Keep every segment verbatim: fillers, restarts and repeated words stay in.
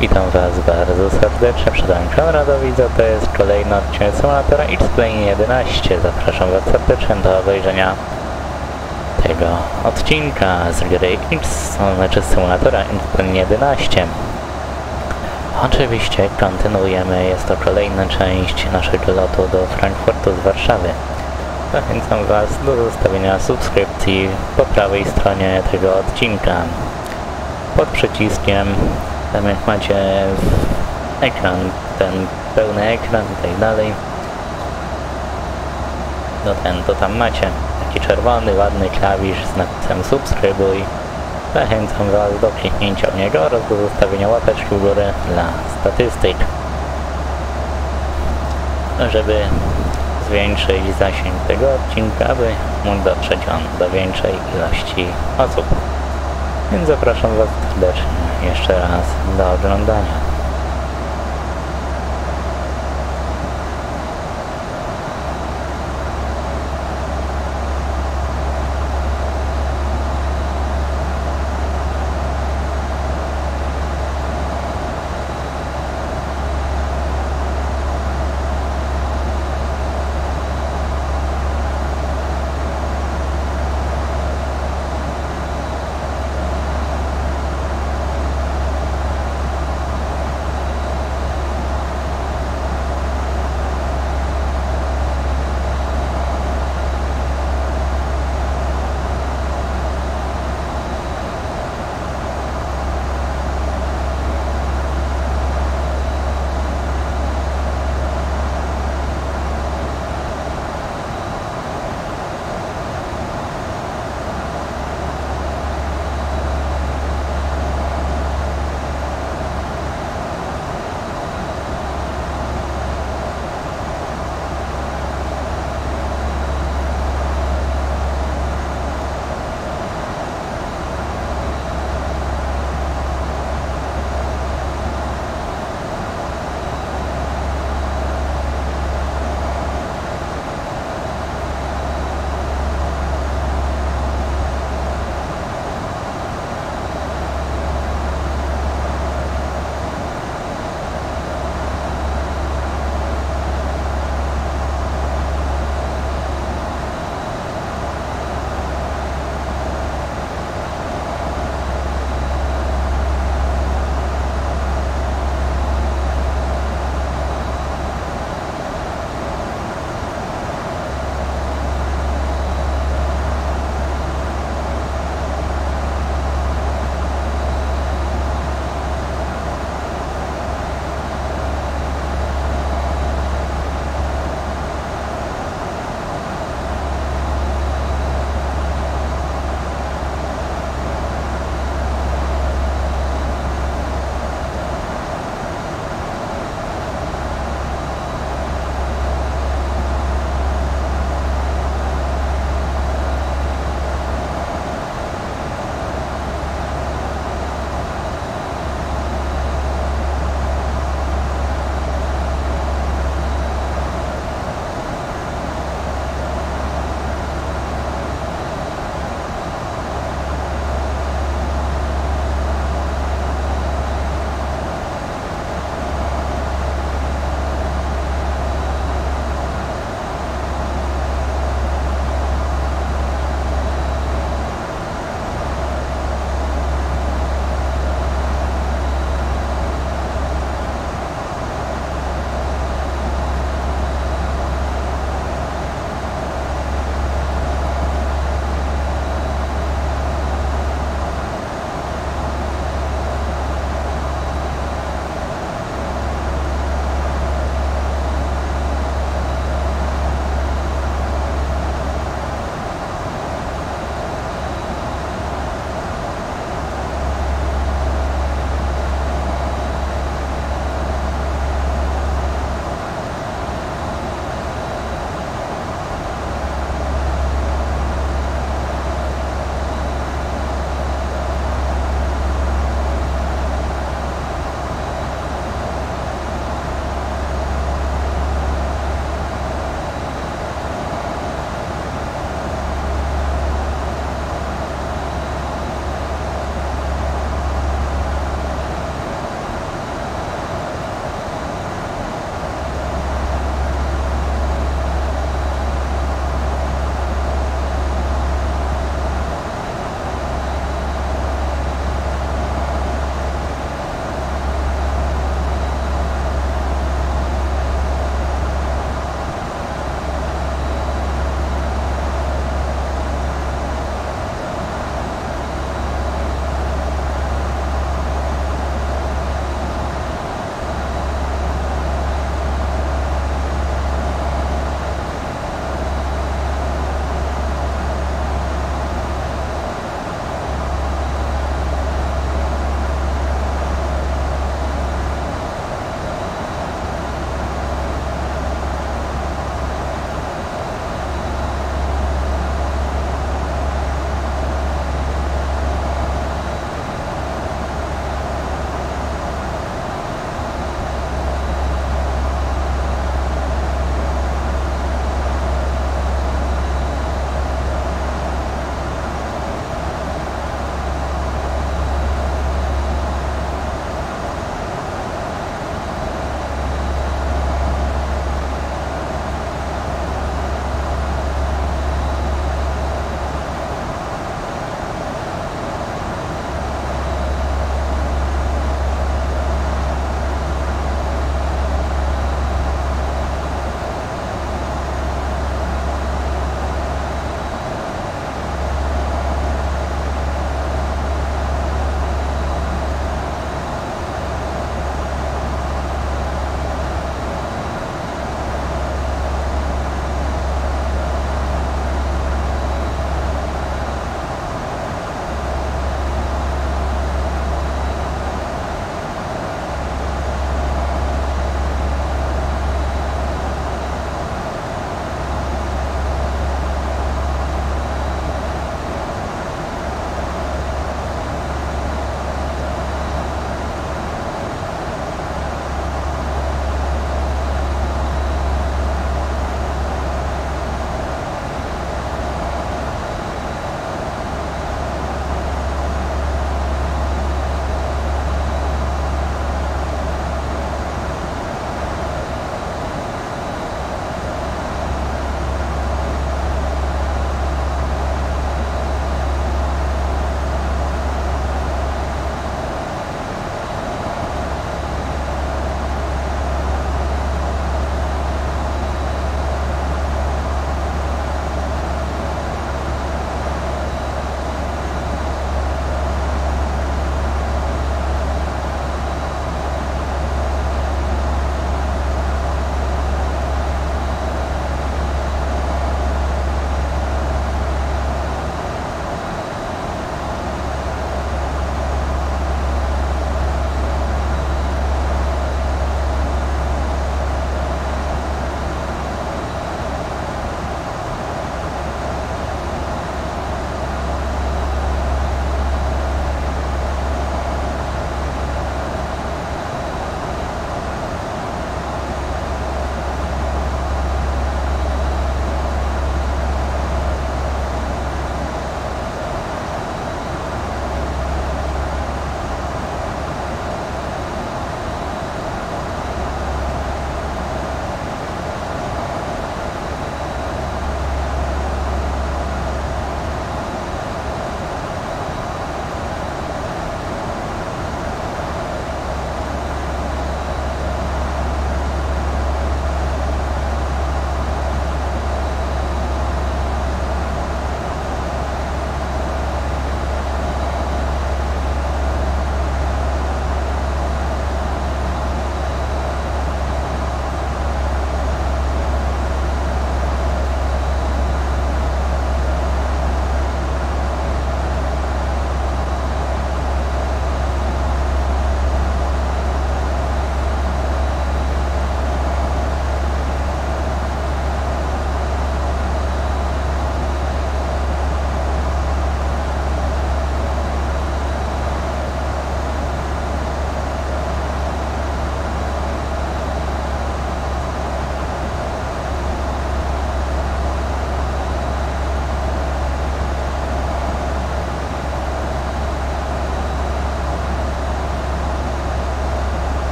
Witam Was bardzo serdecznie, przedam Konradowi, za to jest kolejny odcinek Simulatora X-Plane jedenaście. Zapraszam Was serdecznie do obejrzenia tego odcinka z gry X, znaczy Simulatora X-Plane jedenaście. Oczywiście kontynuujemy, jest to kolejna część naszego lotu do Frankfurtu z Warszawy. Zachęcam Was do zostawienia subskrypcji po prawej stronie tego odcinka. Pod przyciskiem, tam jak macie ekran, ten pełny ekran i tak dalej, no ten to tam macie taki czerwony, ładny klawisz z napisem subskrybuj. Zachęcam Was do kliknięcia w niego oraz do zostawienia łapeczki w górę dla statystyk, żeby zwiększyć zasięg tego odcinka, aby mógł dotrzeć on do większej ilości osób. Więc zapraszam Was serdecznie jeszcze raz do oglądania.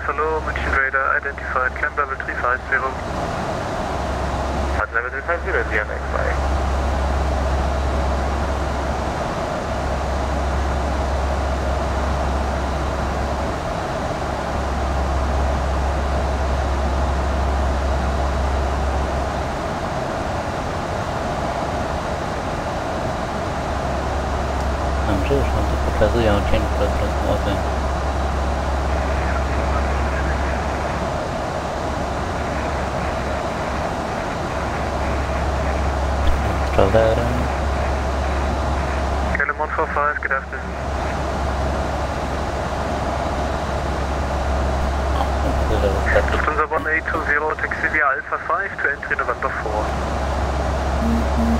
five, hello, München radar identified, climb level three five zero. Climb level three five zero is your next flight. Klasycznie ja cię przepraszam. Traveler. Kelemont four five, good afternoon. Lufthansa one eight two zero, taxi via Alpha five to entry November four. Mm-hmm.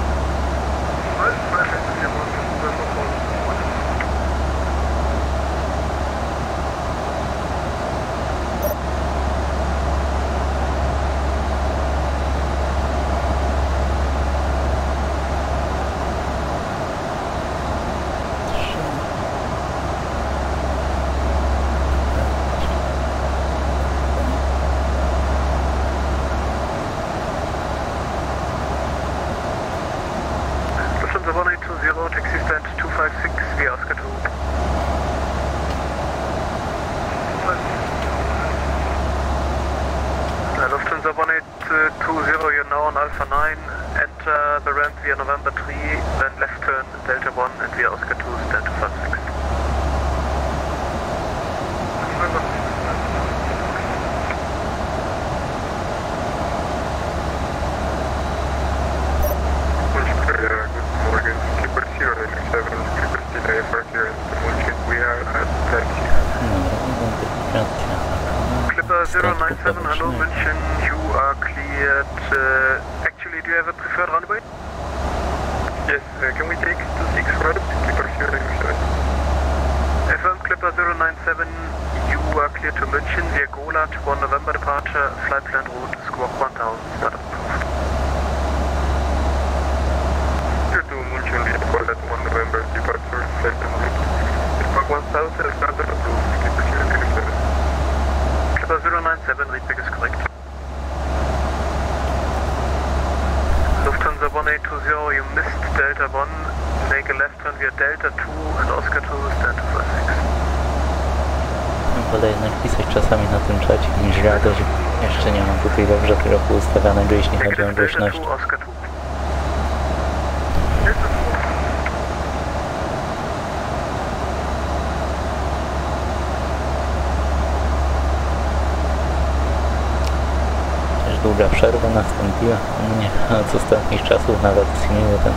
Grzeczność. Też długa przerwa nastąpiła u mnie od ostatnich czasów, nawet zmieniły ten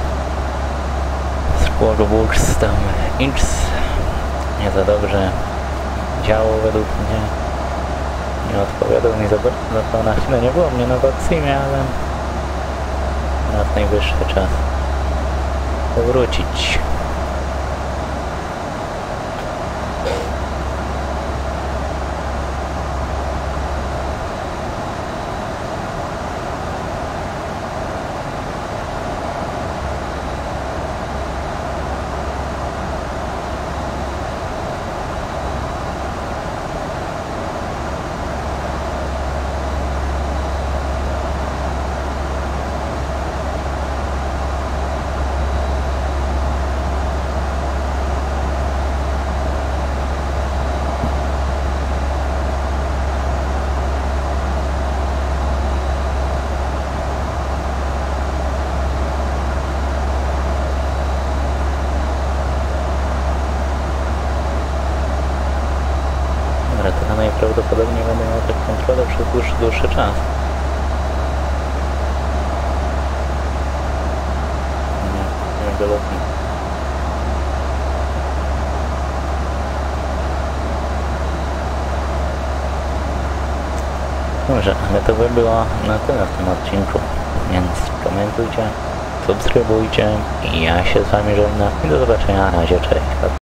Sport tam Inch nie za dobrze działo według mnie, nie odpowiadał mi za bardzo na chwilę, nie było mnie na wakcynie, ale na najwyższy czas powrócić. Dłuższy czas. Nie, nie go lotni. Dobrze, ale to by było na tyle w tym odcinku, więc komentujcie, subskrybujcie i ja się z wami żegnam i do zobaczenia, na razie, cześć.